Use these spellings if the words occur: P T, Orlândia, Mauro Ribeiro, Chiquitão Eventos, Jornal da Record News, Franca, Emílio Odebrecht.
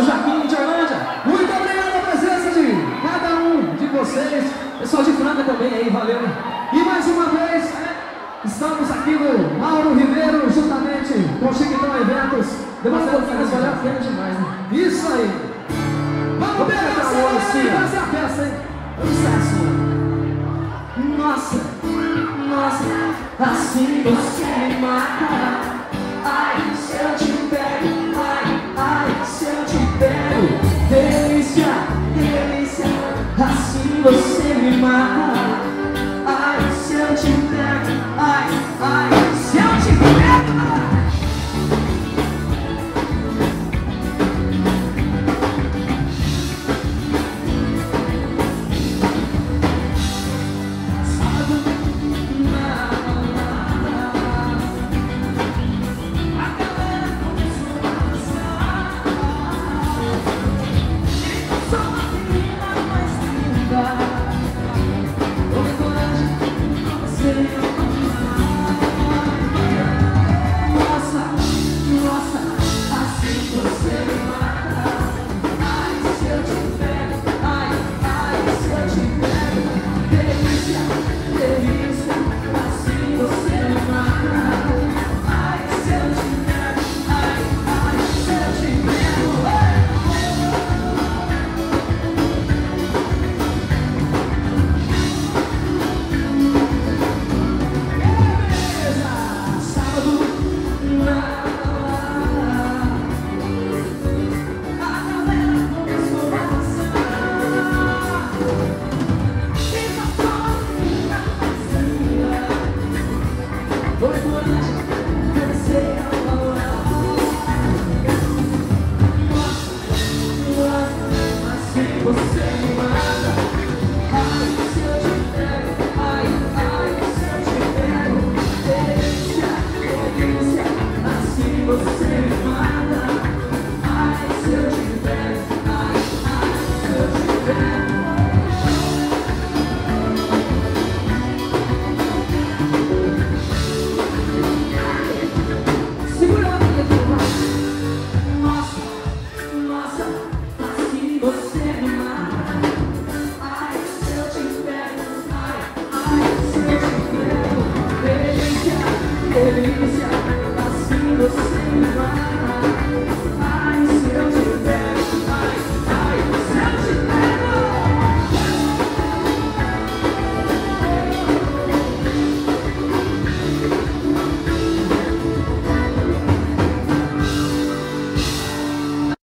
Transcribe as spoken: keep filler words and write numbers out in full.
Marcelo, Jaquim, de Orlândia. Muito obrigado pela presença de cada um de vocês. Pessoal de Franca também aí, valeu. E mais uma vez, é, estamos aqui no Mauro Ribeiro, juntamente com o Chiquitão Eventos. Demonstrando que isso valeu a pena demais, né? Isso aí. Vamos pegar o celular e fazer a peça, hein? Sucesso. Nossa, nossa, assim você me mata. Ai, se eu te pego, ai, ai, se eu te pego. Delícia, delícia, assim você me mata.